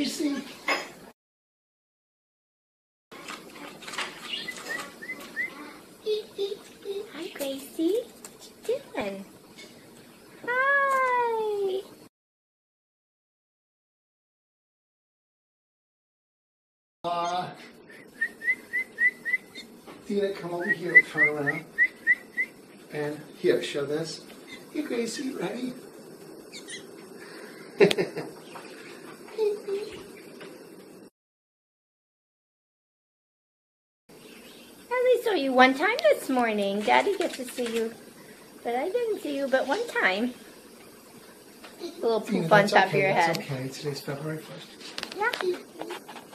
amazing. Hi, Gracie. What you doing? Hi. Dina, come over here, turn around. And here, show this. Hey, Gracie, you ready? I saw you one time this morning. Daddy gets to see you, but I didn't see you but one time. A little poop on top of your head. That's okay. Today's February 1st. Yeah.